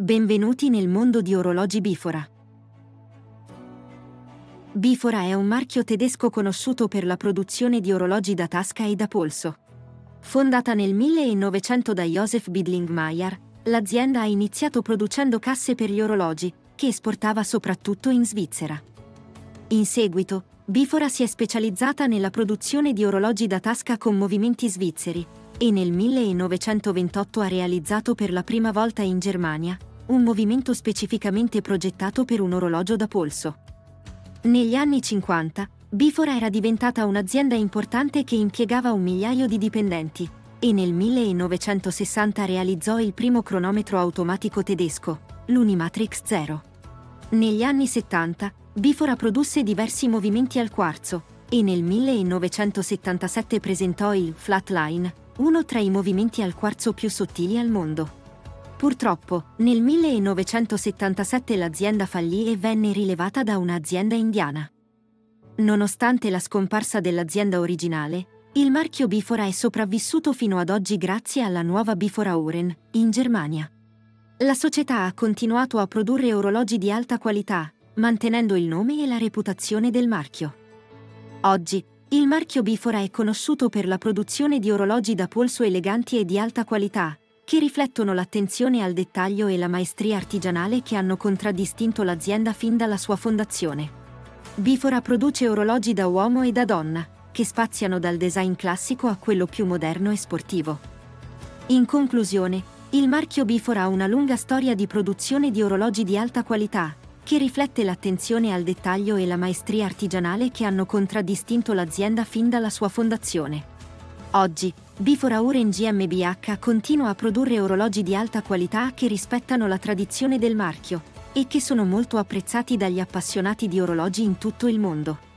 Benvenuti nel mondo di orologi Bifora. Bifora è un marchio tedesco conosciuto per la produzione di orologi da tasca e da polso. Fondata nel 1900 da Josef Bidlingmeier, l'azienda ha iniziato producendo casse per gli orologi, che esportava soprattutto in Svizzera. In seguito, Bifora si è specializzata nella produzione di orologi da tasca con movimenti svizzeri, e nel 1928 ha realizzato per la prima volta in Germania un movimento specificamente progettato per un orologio da polso. Negli anni 50, Bifora era diventata un'azienda importante che impiegava un migliaio di dipendenti, e nel 1960 realizzò il primo cronometro automatico tedesco, l'Unimatrix Zero. Negli anni 70, Bifora produsse diversi movimenti al quarzo, e nel 1977 presentò il Flatline, uno tra i movimenti al quarzo più sottili al mondo. Purtroppo, nel 1977 l'azienda fallì e venne rilevata da un'azienda indiana. Nonostante la scomparsa dell'azienda originale, il marchio Bifora è sopravvissuto fino ad oggi grazie alla nuova Bifora Uhren, in Germania. La società ha continuato a produrre orologi di alta qualità, mantenendo il nome e la reputazione del marchio. Oggi, il marchio Bifora è conosciuto per la produzione di orologi da polso eleganti e di alta qualità, che riflettono l'attenzione al dettaglio e la maestria artigianale che hanno contraddistinto l'azienda fin dalla sua fondazione. Bifora produce orologi da uomo e da donna, che spaziano dal design classico a quello più moderno e sportivo. In conclusione, il marchio Bifora ha una lunga storia di produzione di orologi di alta qualità, che riflette l'attenzione al dettaglio e la maestria artigianale che hanno contraddistinto l'azienda fin dalla sua fondazione. Oggi, Bifora Uhren GmbH continua a produrre orologi di alta qualità che rispettano la tradizione del marchio e che sono molto apprezzati dagli appassionati di orologi in tutto il mondo.